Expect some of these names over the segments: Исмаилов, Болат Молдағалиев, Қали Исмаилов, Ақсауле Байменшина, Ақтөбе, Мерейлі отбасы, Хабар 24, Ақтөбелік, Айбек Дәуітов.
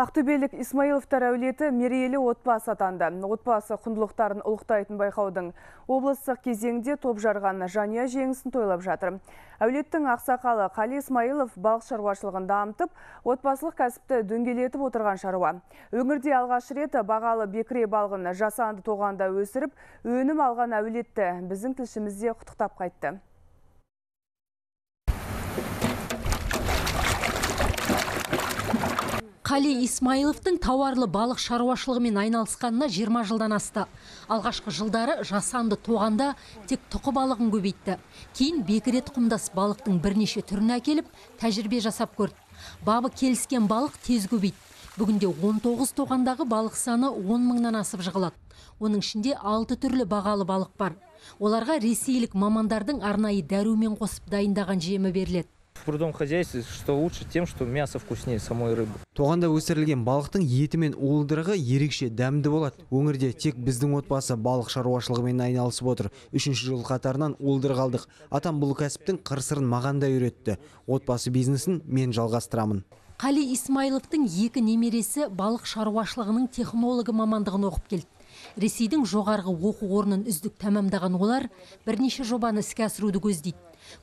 Ақтөбелік Исмаиловтар әулеті мерейлі отбасы атанды. Отбасы құндылықтарын ұлықтайтын байқаудың облыстық кезеңде топ жарған жанұя жеңісін тойлап жатыр. Әулеттің ақсақалы Қали Исмаилов балық шаруашылығында дамытып, отбасылық кәсіпті дөңгелетіп отырған шаруа. Өңірде алғаш рет бағалы бекіре балығын жасанды тоғанда өсіріп, өнім алған әулетті біздің тілшімізде құттықтап қайтты. Қали Исмаиловтың тауарлы балық шаруашылығымен айналысқанына 20 жылдан асты. Алғашқы жылдары жасанды тоғанда тек тұқы балығын көбейтті. Кейін бекіре тұқымдас балықтың бірнеше түрін әкеліп, тәжірибе жасап көрді. Бабы келіскен балық тез көбейді. Бүгінде 19 тоғандағы балық саны 10 мыңнан асып жығылады. Оның ішінде 6 түрлі бағалы балық бар. Оларға ресейлік мамандардың арнайы дәрумен қосып дайындаған жемі беріледі. Прудом хозяйстве, что лучше тем, что мясо вкуснее самой рыбы. Тоғанда өсірілген балықтың етімен уылдырығы ерекше дәмді болады. Өңірде тек біздің отбасы балық шаруашылығымен айналысып отыр. 3-ші жыл қатарынан уылдырық алдық. Атам бұл кәсіптің қыр-сырын маған да үйретті. Отбасы бизнесін мен жалғастырамын. Қали Исмаиловтың екі немересі балық шаруашылығының технологы мамандығын оқып келді. Ресейдің жоғарғы оқу орнын үздік тәмамдаған олар бірнеше жобаны іске асыруды көздейді.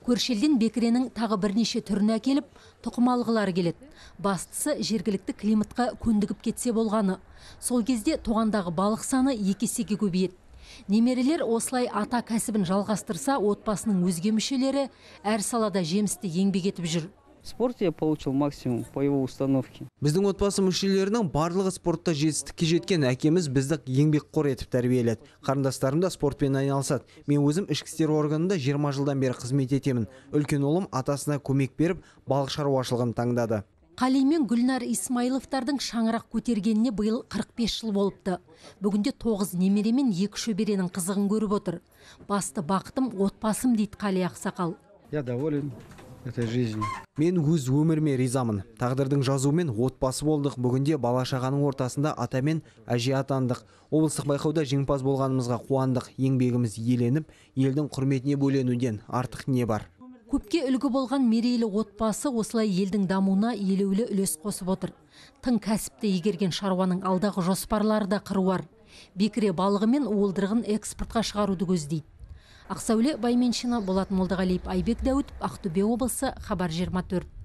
Көршелден бекіренің тағы бірнеше түрін әкеліп, тұқымалғылар келеді. Бастысы жергілікті климатқа көндігіп кетсе болғаны. Сол кезде тоғандағы балық саны 2 есеге көбейеді. Немерелер осылай ата кәсібін жалғастырса, отбасының өзге мүшелері әр салада жемісті еңбек етіп жүр. Спорт я получил максимум по его установке. Біздің отбасы мүшелерінің барлығы спортта жетістікке жеткен. Әкеміз бізді еңбекқор етіп тәрбиеледі. Қарындастарым да спортпен айналысады. Мен өзім ішкі істер органында 20 жылдан бері қызмет етемін. Үлкен ұлым атасына көмек беріп, балық шаруашылығын таңдады. Қали мен Гүлнар Исмаиловтардың шаңырақ көтергеніне биыл 45 жыл болыпты. Бүгінде 9 немере мен 2 шөберенің қызығын көріп отыр. Басты бақытым отбасым дейді Қали ақсақал. Я доволен. Мен өз өміріме ризамын. Тағдырдың жазуымен отбасы болдық. Бүгінде бала-шағаның ортасында ата мен әже атандық. Облыстық байқауда жеңімпаз болғанымызға қуандық. Еңбегіміз еленіп, елдің құрметіне бөленуден артық не бар. Көпке үлгі болған мерейлі отбасы осылай елдің дамуына елеулі үлес қосып отыр. Тың кәсіпті игерген шаруаның алдағы жоспарлары да қыруар. Бекіре балығы мен уылдырығын экспортқа шығаруды көздейді. Ақсауле Байменшина, Болат Молдағалиев, Айбек Дәуітов, Ақтөбе облысы, Хабар 24.